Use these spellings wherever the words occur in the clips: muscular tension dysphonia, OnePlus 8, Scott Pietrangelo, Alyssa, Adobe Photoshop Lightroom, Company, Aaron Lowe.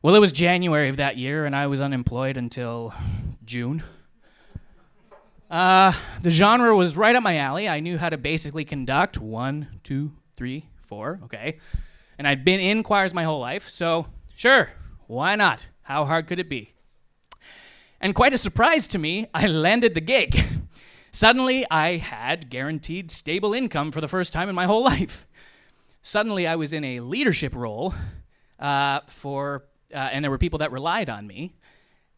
Well, it was January of that year, and I was unemployed until June. The genre was right up my alley. I knew how to basically conduct 1, 2, 3, 4, okay? And I'd been in choirs my whole life, so sure, why not? How hard could it be? And quite a surprise to me, I landed the gig. Suddenly, I had guaranteed stable income for the first time in my whole life. Suddenly, I was in a leadership role and there were people that relied on me.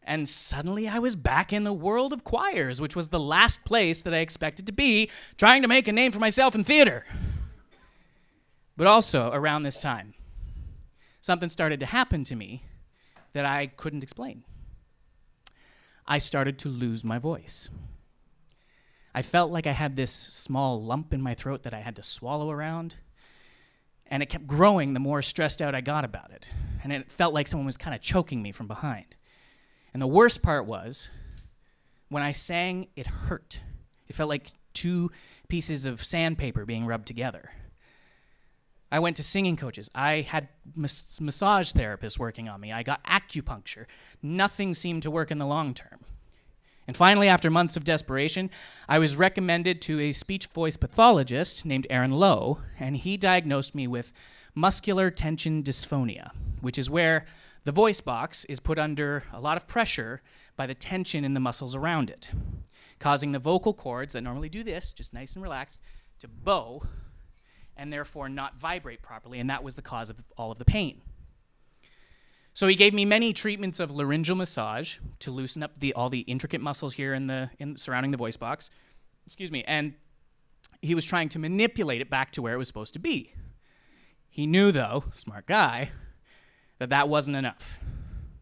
And suddenly I was back in the world of choirs, which was the last place that I expected to be, trying to make a name for myself in theater. But also around this time, something started to happen to me that I couldn't explain. I started to lose my voice. I felt like I had this small lump in my throat that I had to swallow around. And it kept growing the more stressed out I got about it. And it felt like someone was kind of choking me from behind. And the worst part was, when I sang, it hurt. It felt like two pieces of sandpaper being rubbed together. I went to singing coaches. I had massage therapists working on me. I got acupuncture. Nothing seemed to work in the long term. And finally, after months of desperation, I was recommended to a speech voice pathologist named Aaron Lowe, and he diagnosed me with muscular tension dysphonia, which is where the voice box is put under a lot of pressure by the tension in the muscles around it, causing the vocal cords that normally do this, just nice and relaxed, to bow and therefore not vibrate properly, and that was the cause of all of the pain. So he gave me many treatments of laryngeal massage to loosen up all the intricate muscles here surrounding the voice box. Excuse me. And he was trying to manipulate it back to where it was supposed to be. He knew, though, smart guy, that wasn't enough.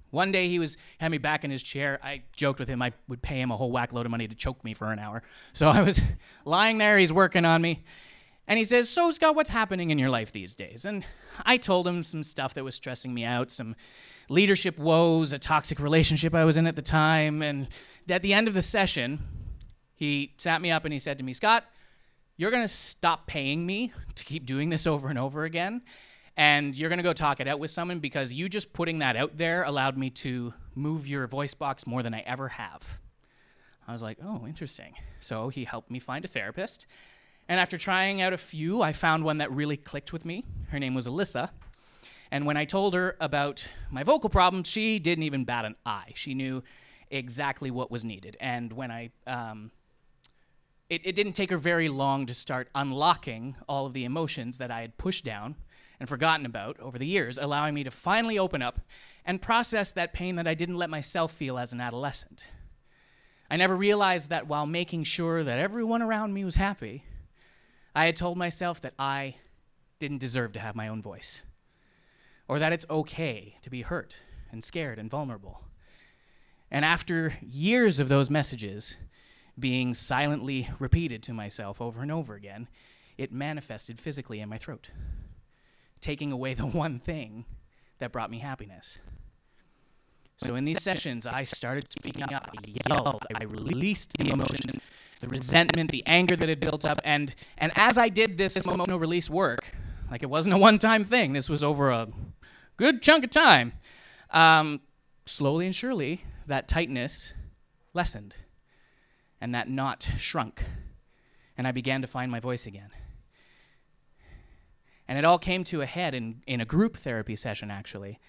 One day he had me back in his chair. I joked with him I would pay him a whole whack load of money to choke me for an hour. So I was lying there, he's working on me. And he says, "So, Scott, what's happening in your life these days?" And I told him some stuff that was stressing me out, some leadership woes, a toxic relationship I was in at the time. And at the end of the session, he sat me up and he said to me, "Scott, you're going to stop paying me to keep doing this over and over again. And you're going to go talk it out with someone, because you just putting that out there allowed me to move your voice box more than I ever have." I was like, "Oh, interesting." So he helped me find a therapist. And after trying out a few, I found one that really clicked with me. Her name was Alyssa. And when I told her about my vocal problems, she didn't even bat an eye. She knew exactly what was needed. And when it didn't take her very long to start unlocking all of the emotions that I had pushed down and forgotten about over the years, allowing me to finally open up and process that pain that I didn't let myself feel as an adolescent. I never realized that while making sure that everyone around me was happy, I had told myself that I didn't deserve to have my own voice, or that it's okay to be hurt and scared and vulnerable. And after years of those messages being silently repeated to myself over and over again, it manifested physically in my throat, taking away the one thing that brought me happiness. So in these sessions, I started speaking up, I yelled, I released the emotions, the resentment, the anger that had built up, and as I did this emotional release work, like it wasn't a one-time thing, this was over a good chunk of time, slowly and surely, that tightness lessened, and that knot shrunk, and I began to find my voice again. And it all came to a head in a group therapy session, actually,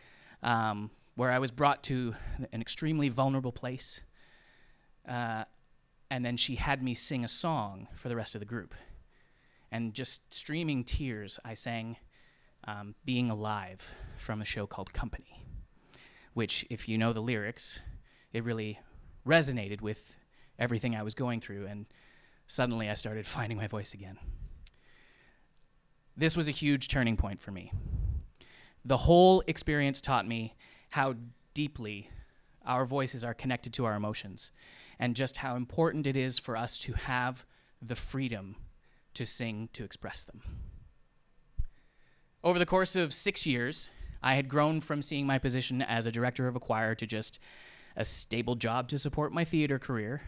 where I was brought to an extremely vulnerable place, and then she had me sing a song for the rest of the group. And just streaming tears, I sang Being Alive from a show called Company, which, if you know the lyrics, it really resonated with everything I was going through, and suddenly I started finding my voice again. This was a huge turning point for me. The whole experience taught me how deeply our voices are connected to our emotions, and just how important it is for us to have the freedom to sing, to express them. Over the course of 6 years, I had grown from seeing my position as a director of a choir to just a stable job to support my theater career,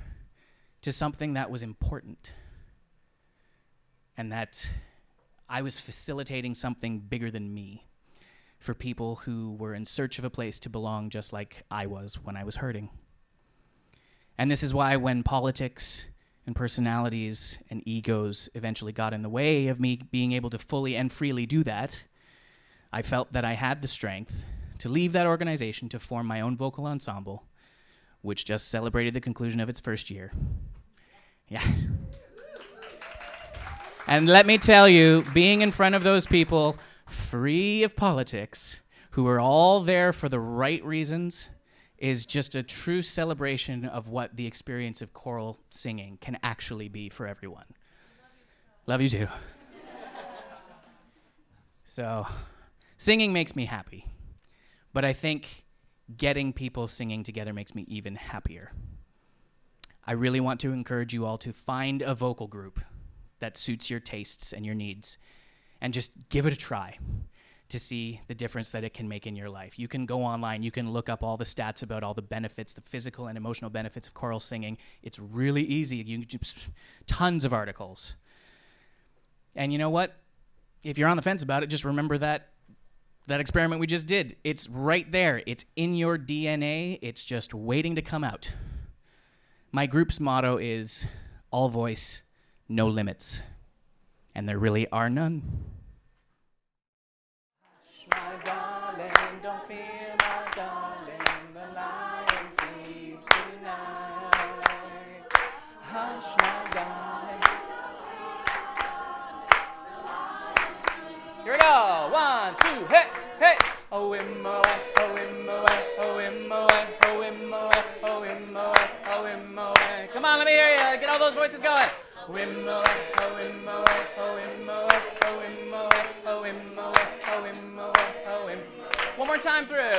to something that was important, and that I was facilitating something bigger than me, for people who were in search of a place to belong, just like I was when I was hurting. And this is why when politics and personalities and egos eventually got in the way of me being able to fully and freely do that, I felt that I had the strength to leave that organization to form my own vocal ensemble, which just celebrated the conclusion of its first year. Yeah. And let me tell you, being in front of those people, free of politics, who are all there for the right reasons, is just a true celebration of what the experience of choral singing can actually be for everyone. Love you too. So, singing makes me happy, but I think getting people singing together makes me even happier. I really want to encourage you all to find a vocal group that suits your tastes and your needs, and just give it a try to see the difference that it can make in your life. You can go online, you can look up all the stats about all the benefits, the physical and emotional benefits of choral singing. It's really easy, you just, tons of articles. And you know what? If you're on the fence about it, just remember that experiment we just did. It's right there, it's in your DNA, it's just waiting to come out. My group's motto is, all voice, no limits. And there really are none. My darling, don't fear, my darling, the lion sleeps tonight. Hush, my darling, the lion sleeps. Here we go, 1, 2, hey, hey. Oh, him away, oh, him away, oh, him away, oh, him away, oh, him away, oh, him away. Come on, let me hear you, get all those voices going. Oh, him away, oh, him away, oh, him away, oh, him away, oh, him away. One more time through.